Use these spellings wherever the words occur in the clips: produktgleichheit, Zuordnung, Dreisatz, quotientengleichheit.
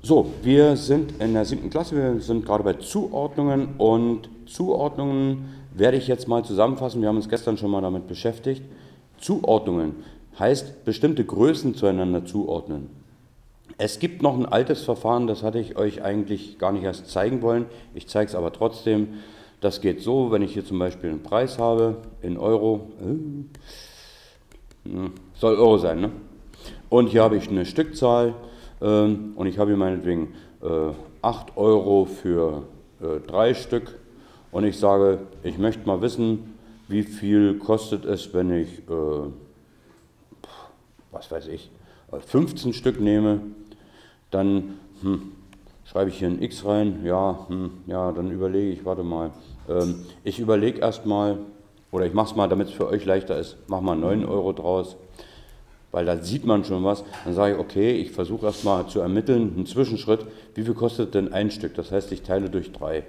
So, wir sind in der 7. Klasse, wir sind gerade bei Zuordnungen, und Zuordnungen werde ich jetzt mal zusammenfassen. Wir haben uns gestern schon mal damit beschäftigt. Zuordnungen heißt, bestimmte Größen zueinander zuordnen. Es gibt noch ein altes Verfahren, das hatte ich euch eigentlich gar nicht erst zeigen wollen. Ich zeige es aber trotzdem. Das geht so, wenn ich hier zum Beispiel einen Preis habe, in Euro, soll Euro sein, ne? Und hier habe ich eine Stückzahl. Und ich habe hier meinetwegen 8 Euro für 3 Stück, und ich sage, ich möchte mal wissen, wie viel kostet es, wenn ich, was weiß ich, 15 Stück nehme. Dann schreibe ich hier ein X rein, ja, dann überlege ich, warte mal, ich überlege erstmal, oder ich mache es mal, damit es für euch leichter ist, mache mal 9 Euro draus. Weil da sieht man schon was, dann sage ich, okay, ich versuche erstmal zu ermitteln, einen Zwischenschritt, wie viel kostet denn ein Stück, das heißt, ich teile durch 3.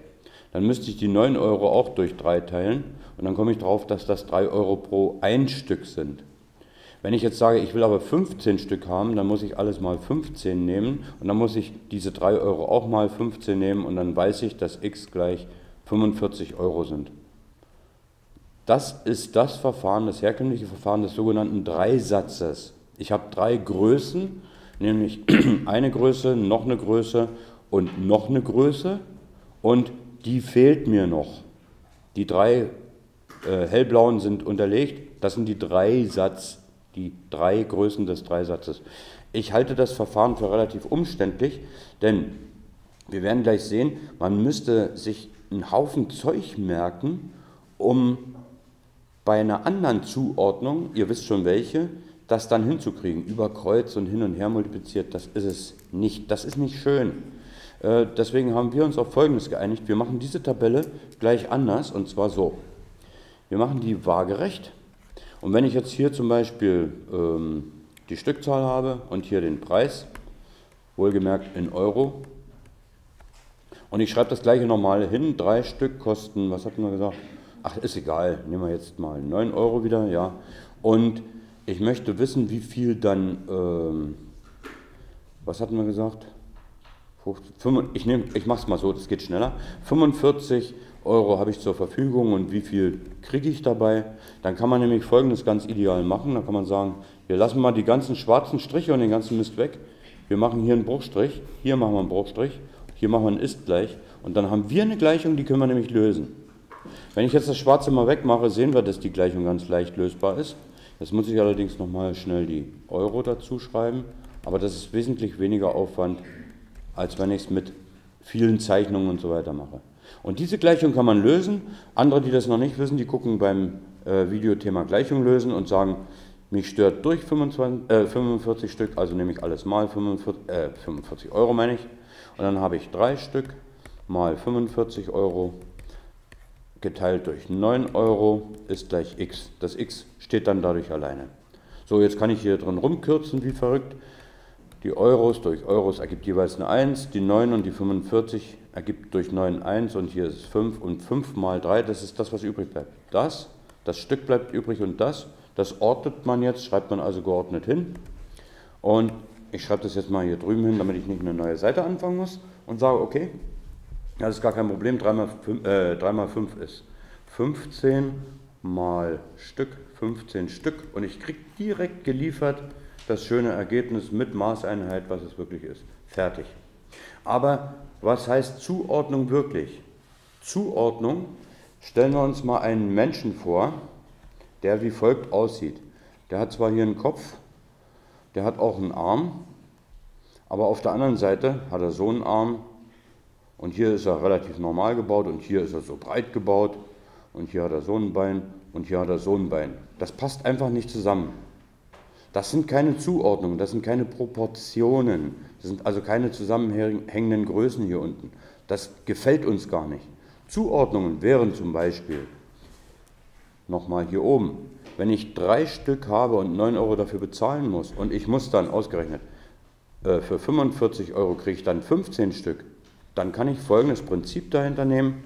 Dann müsste ich die 9 Euro auch durch 3 teilen, und dann komme ich drauf, dass das 3 Euro pro ein Stück sind. Wenn ich jetzt sage, ich will aber 15 Stück haben, dann muss ich alles mal 15 nehmen, und dann muss ich diese 3 Euro auch mal 15 nehmen, und dann weiß ich, dass x gleich 45 Euro sind. Das ist das Verfahren, das herkömmliche Verfahren des sogenannten Dreisatzes. Ich habe 3 Größen, nämlich eine Größe, noch eine Größe und noch eine Größe, und die fehlt mir noch. Die 3 hellblauen sind unterlegt, das sind die Dreisatz, die 3 Größen des Dreisatzes. Ich halte das Verfahren für relativ umständlich, denn wir werden gleich sehen, man müsste sich einen Haufen Zeug merken, um bei einer anderen Zuordnung, ihr wisst schon welche, das dann hinzukriegen, über Kreuz und hin und her multipliziert, das ist es nicht, das ist nicht schön. Deswegen haben wir uns auf Folgendes geeinigt, wir machen diese Tabelle gleich anders, und zwar so. Wir machen die waagerecht, und wenn ich jetzt hier zum Beispiel die Stückzahl habe und hier den Preis, wohlgemerkt in Euro, und ich schreibe das gleiche nochmal hin, 3 Stück kosten, was hatten wir gesagt? Ach, ist egal, nehmen wir jetzt mal 9 Euro wieder, ja. Und ich möchte wissen, wie viel dann, was hatten wir gesagt? Ich mache es mal so, das geht schneller. 45 Euro habe ich zur Verfügung, und wie viel kriege ich dabei? Dann kann man nämlich Folgendes ganz ideal machen. Dann kann man sagen, wir lassen mal die ganzen schwarzen Striche und den ganzen Mist weg. Wir machen hier einen Bruchstrich, hier machen wir einen Bruchstrich, hier machen wir einen Ist-Gleich. Und dann haben wir eine Gleichung, die können wir nämlich lösen. Wenn ich jetzt das Schwarze mal wegmache, sehen wir, dass die Gleichung ganz leicht lösbar ist. Jetzt muss ich allerdings nochmal schnell die Euro dazu schreiben, aber das ist wesentlich weniger Aufwand, als wenn ich es mit vielen Zeichnungen und so weiter mache. Und diese Gleichung kann man lösen. Andere, die das noch nicht wissen, die gucken beim Videothema Gleichung lösen und sagen, mich stört durch 45 Stück, also nehme ich alles mal 45 Euro, meine ich. Und dann habe ich 3 Stück mal 45 Euro. Geteilt durch 9 Euro ist gleich x. Das x steht dann dadurch alleine. So, jetzt kann ich hier drin rumkürzen, wie verrückt. Die Euros durch Euros ergibt jeweils eine 1. Die 9 und die 45 ergibt durch 9 1. Und hier ist es 5. Und 5 mal 3, das ist das, was übrig bleibt. Das Stück bleibt übrig, und das ordnet man jetzt, schreibt man also geordnet hin. Und ich schreibe das jetzt mal hier drüben hin, damit ich nicht eine neue Seite anfangen muss, und sage, okay, ja, das ist gar kein Problem, 3 mal 5 ist 15 mal Stück, 15 Stück, und ich kriege direkt geliefert das schöne Ergebnis mit Maßeinheit, was es wirklich ist. Fertig. Aber was heißt Zuordnung wirklich? Zuordnung, stellen wir uns mal einen Menschen vor, der wie folgt aussieht. Der hat zwar hier einen Kopf, der hat auch einen Arm, aber auf der anderen Seite hat er so einen Arm. Und hier ist er relativ normal gebaut, und hier ist er so breit gebaut, und hier hat er so ein Bein, und hier hat er so ein Bein. Das passt einfach nicht zusammen. Das sind keine Zuordnungen, das sind keine Proportionen, das sind also keine zusammenhängenden Größen hier unten. Das gefällt uns gar nicht. Zuordnungen wären zum Beispiel, nochmal hier oben, wenn ich 3 Stück habe und 9 Euro dafür bezahlen muss, und ich muss dann ausgerechnet, für 45 Euro kriege ich dann 15 Stück, dann kann ich folgendes Prinzip dahinter nehmen: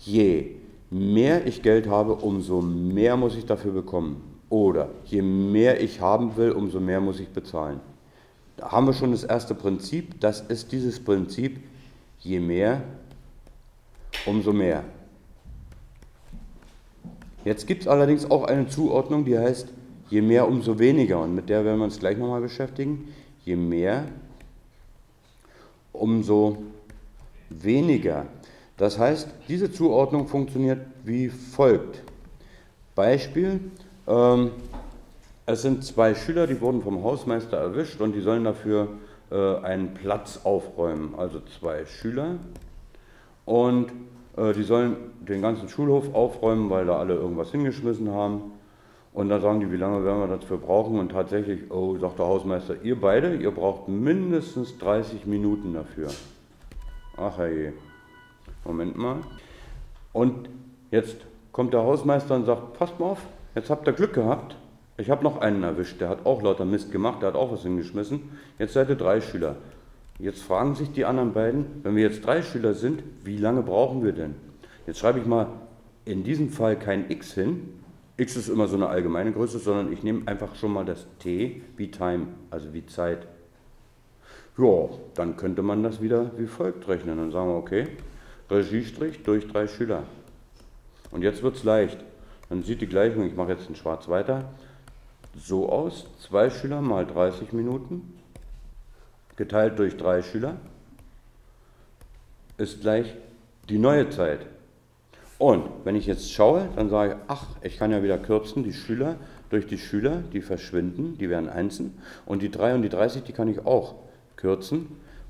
Je mehr ich Geld habe, umso mehr muss ich dafür bekommen. Oder je mehr ich haben will, umso mehr muss ich bezahlen. Da haben wir schon das erste Prinzip. Das ist dieses Prinzip, je mehr, umso mehr. Jetzt gibt es allerdings auch eine Zuordnung, die heißt, je mehr, umso weniger. Und mit der werden wir uns gleich nochmal beschäftigen. Je mehr, umso weniger. Das heißt, diese Zuordnung funktioniert wie folgt. Beispiel, es sind zwei Schüler, die wurden vom Hausmeister erwischt und die sollen dafür einen Platz aufräumen. Also zwei Schüler und die sollen den ganzen Schulhof aufräumen, weil da alle irgendwas hingeschmissen haben. Und dann sagen die, wie lange werden wir dafür brauchen? Und tatsächlich, oh, sagt der Hausmeister, ihr beide, ihr braucht mindestens 30 Minuten dafür. Ach herrje, Moment mal. Und jetzt kommt der Hausmeister und sagt, passt mal auf, jetzt habt ihr Glück gehabt. Ich habe noch einen erwischt, der hat auch lauter Mist gemacht, der hat auch was hingeschmissen. Jetzt seid ihr drei Schüler. Jetzt fragen sich die anderen beiden, wenn wir jetzt drei Schüler sind, wie lange brauchen wir denn? Jetzt schreibe ich mal in diesem Fall kein X hin, X ist immer so eine allgemeine Größe, sondern ich nehme einfach schon mal das T wie Time, also wie Zeit. Ja, dann könnte man das wieder wie folgt rechnen. Dann sagen wir, okay, Regiestrich durch drei Schüler. Und jetzt wird es leicht. Dann sieht die Gleichung, ich mache jetzt in Schwarz weiter, so aus. 2 Schüler mal 30 Minuten geteilt durch 3 Schüler ist gleich die neue Zeit. Und wenn ich jetzt schaue, dann sage ich, ach, ich kann ja wieder kürzen, die Schüler durch die Schüler, die verschwinden, die werden einzeln. Und die 3 und die 30, die kann ich auch kürzen.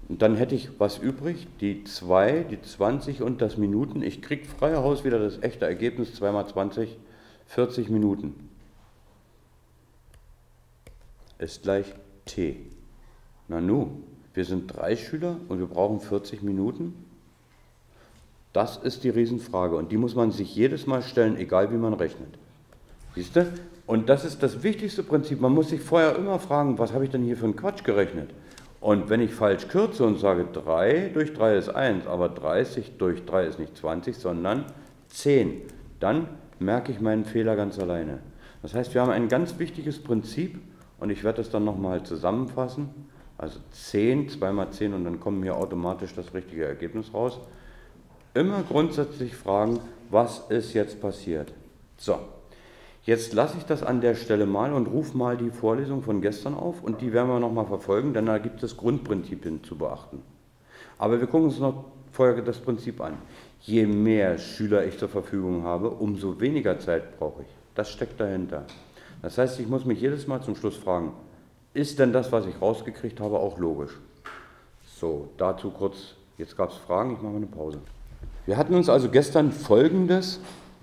Und dann hätte ich was übrig, die 2, die 20 und das Minuten. Ich kriege frei Haus wieder das echte Ergebnis, 2 mal 20, 40 Minuten. Ist gleich T. Na nu, wir sind 3 Schüler und wir brauchen 40 Minuten. Das ist die Riesenfrage und die muss man sich jedes Mal stellen, egal wie man rechnet. Siehst du? Und das ist das wichtigste Prinzip. Man muss sich vorher immer fragen, was habe ich denn hier für einen Quatsch gerechnet? Und wenn ich falsch kürze und sage 3 durch 3 ist 1, aber 30 durch 3 ist nicht 20, sondern 10, dann merke ich meinen Fehler ganz alleine. Das heißt, wir haben ein ganz wichtiges Prinzip und ich werde das dann nochmal zusammenfassen. Also 10, 2 mal 10 und dann kommen hier automatisch das richtige Ergebnis raus. Immer grundsätzlich fragen, was ist jetzt passiert. So, jetzt lasse ich das an der Stelle mal und rufe mal die Vorlesung von gestern auf und die werden wir nochmal verfolgen, denn da gibt es Grundprinzipien zu beachten. Aber wir gucken uns noch vorher das Prinzip an. Je mehr Schüler ich zur Verfügung habe, umso weniger Zeit brauche ich. Das steckt dahinter. Das heißt, ich muss mich jedes Mal zum Schluss fragen, ist denn das, was ich rausgekriegt habe, auch logisch? So, dazu kurz, jetzt gab es Fragen, ich mache mal eine Pause. Wir hatten uns also gestern Folgendes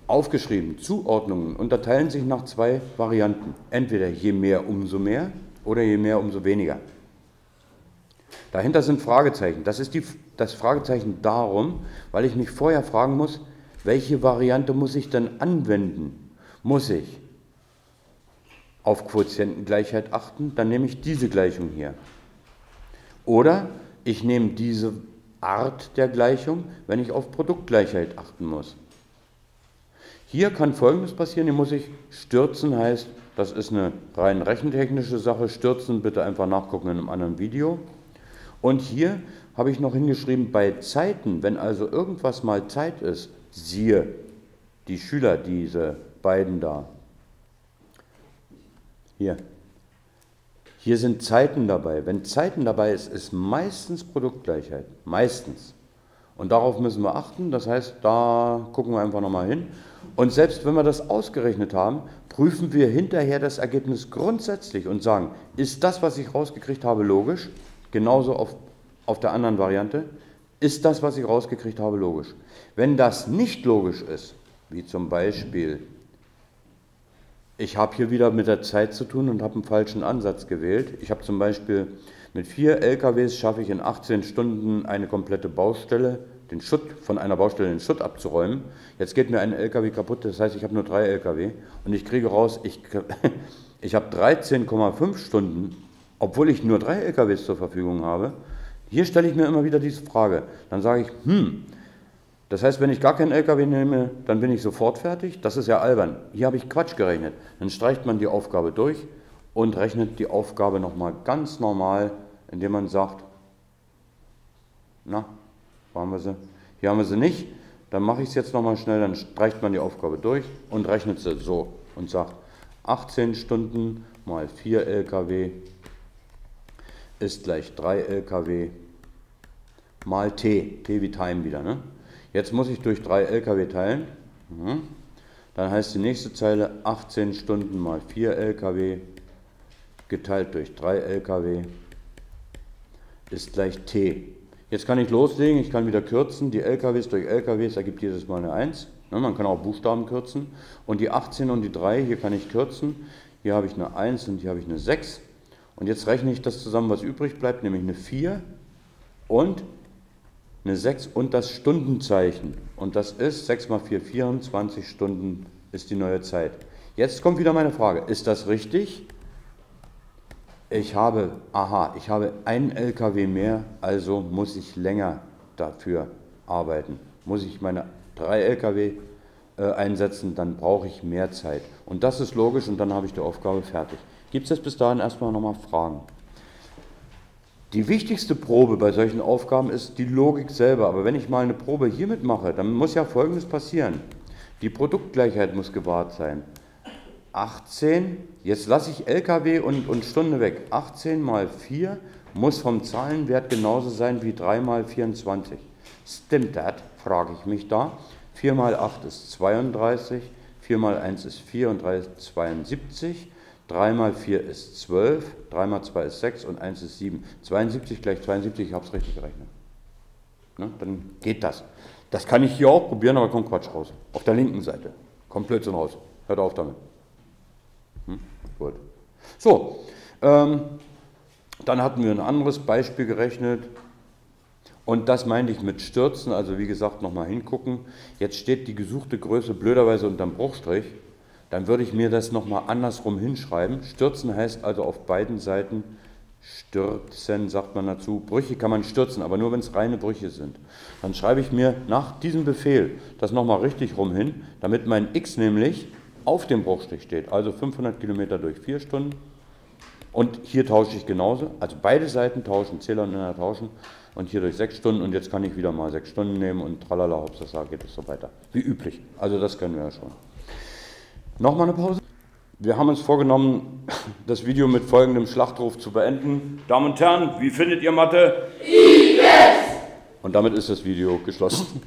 aufgeschrieben. Zuordnungen unterteilen sich nach 2 Varianten. Entweder je mehr, umso mehr oder je mehr, umso weniger. Dahinter sind Fragezeichen. Das ist das Fragezeichen darum, weil ich mich vorher fragen muss, welche Variante muss ich denn anwenden? Muss ich auf Quotientengleichheit achten? Dann nehme ich diese Gleichung hier. Oder ich nehme diese Art der Gleichung, wenn ich auf Produktgleichheit achten muss. Hier kann Folgendes passieren, hier muss ich stürzen, heißt, das ist eine rein rechentechnische Sache, stürzen bitte einfach nachgucken in einem anderen Video. Und hier habe ich noch hingeschrieben, bei Zeiten, wenn also irgendwas mal Zeit ist, siehe die Schüler, diese beiden da. Hier. Hier sind Zeiten dabei. Wenn Zeiten dabei ist, ist meistens Produktgleichheit. Meistens. Und darauf müssen wir achten. Das heißt, da gucken wir einfach nochmal hin. Und selbst wenn wir das ausgerechnet haben, prüfen wir hinterher das Ergebnis grundsätzlich und sagen, ist das, was ich rausgekriegt habe, logisch? Genauso auf der anderen Variante. Ist das, was ich rausgekriegt habe, logisch? Wenn das nicht logisch ist, wie zum Beispiel, ich habe hier wieder mit der Zeit zu tun und habe einen falschen Ansatz gewählt. Ich habe zum Beispiel mit 4 LKWs schaffe ich in 18 Stunden eine komplette Baustelle, den Schutt von einer Baustelle den Schutt abzuräumen. Jetzt geht mir ein LKW kaputt, das heißt, ich habe nur 3 LKW und ich kriege raus, ich habe 13,5 Stunden, obwohl ich nur 3 LKWs zur Verfügung habe. Hier stelle ich mir immer wieder diese Frage. Dann sage ich, das heißt, wenn ich gar keinen LKW nehme, dann bin ich sofort fertig. Das ist ja albern. Hier habe ich Quatsch gerechnet. Dann streicht man die Aufgabe durch und rechnet die Aufgabe nochmal ganz normal indem man sagt, na, wo haben wir sie? Hier haben wir sie nicht, dann mache ich es jetzt nochmal schnell, dann streicht man die Aufgabe durch und rechnet sie so und sagt, 18 Stunden mal 4 LKW ist gleich 3 LKW mal T, T wie Time wieder, ne? Jetzt muss ich durch 3 LKW teilen, dann heißt die nächste Zeile 18 Stunden mal 4 LKW geteilt durch 3 LKW ist gleich T. Jetzt kann ich loslegen, ich kann wieder kürzen, die LKWs durch LKWs ergibt jedes Mal eine 1. Man kann auch Buchstaben kürzen und die 18 und die 3, hier kann ich kürzen, hier habe ich eine 1 und hier habe ich eine 6. Und jetzt rechne ich das zusammen, was übrig bleibt, nämlich eine 4 und eine 6 und das Stundenzeichen. Und das ist 6 mal 4, 24 Stunden ist die neue Zeit. Jetzt kommt wieder meine Frage, ist das richtig? Ich habe einen LKW mehr, also muss ich länger dafür arbeiten. Muss ich meine 3 LKW einsetzen, dann brauche ich mehr Zeit. Und das ist logisch und dann habe ich die Aufgabe fertig. Gibt es jetzt bis dahin erstmal nochmal Fragen? Die wichtigste Probe bei solchen Aufgaben ist die Logik selber. Aber wenn ich mal eine Probe hiermit mache, dann muss ja Folgendes passieren. Die Produktgleichheit muss gewahrt sein. 18, jetzt lasse ich LKW und Stunde weg, 18 mal 4 muss vom Zahlenwert genauso sein wie 3 mal 24. Stimmt das, frage ich mich da. 4 mal 8 ist 32, 4 mal 1 ist 4 und 3 ist 72, 3 mal 4 ist 12, 3 mal 2 ist 6 und 1 ist 7. 72 gleich 72, ich habe es richtig gerechnet. Ne? Dann geht das. Das kann ich hier auch probieren, aber kommt Quatsch raus. Auf der linken Seite. Kommt Blödsinn raus. Hört auf damit. Gut. So, dann hatten wir ein anderes Beispiel gerechnet und das meinte ich mit Stürzen, also wie gesagt nochmal hingucken. Jetzt steht die gesuchte Größe blöderweise unterm Bruchstrich, dann würde ich mir das nochmal andersrum hinschreiben. Stürzen heißt also auf beiden Seiten stürzen, sagt man dazu. Brüche kann man stürzen, aber nur wenn es reine Brüche sind. Dann schreibe ich mir nach diesem Befehl das nochmal richtig rum hin, damit mein X nämlich auf dem Bruchstrich steht, also 500 Kilometer durch 4 Stunden und hier tausche ich genauso, also beide Seiten tauschen, Zähler und Nenner tauschen und hier durch 6 Stunden und jetzt kann ich wieder mal 6 Stunden nehmen und tralala, hopsasa, geht es so weiter, wie üblich, also das können wir ja schon. Nochmal eine Pause. Wir haben uns vorgenommen, das Video mit folgendem Schlachtruf zu beenden. Damen und Herren, wie findet ihr Mathe? IBES! Und damit ist das Video geschlossen.